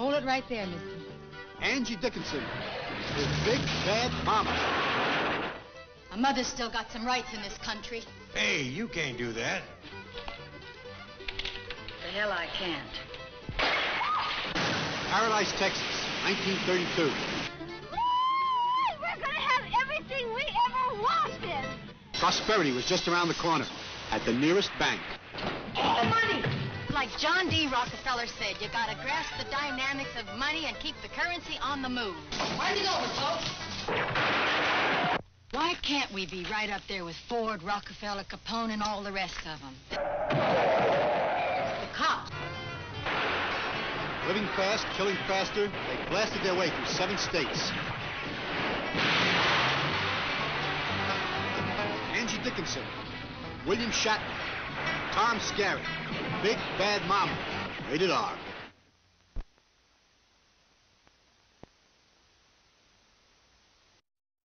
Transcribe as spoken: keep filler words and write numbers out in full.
Hold it right there, mister. Angie Dickinson is Big Bad Mama. A mother's still got some rights in this country. Hey, you can't do that. The hell I can't. Paradise, Texas, nineteen thirty-two. We're gonna have everything we ever wanted. Prosperity was just around the corner at the nearest bank. All money! Like John D. Rockefeller said, you gotta grasp the dynamics of money and keep the currency on the move. Wind it over, folks. Why can't we be right up there with Ford, Rockefeller, Capone, and all the rest of them? The cops. Living fast, killing faster, they blasted their way through seven states. Angie Dickinson, William Shatner, Tom Skerritt, Big Bad Mama, rated R.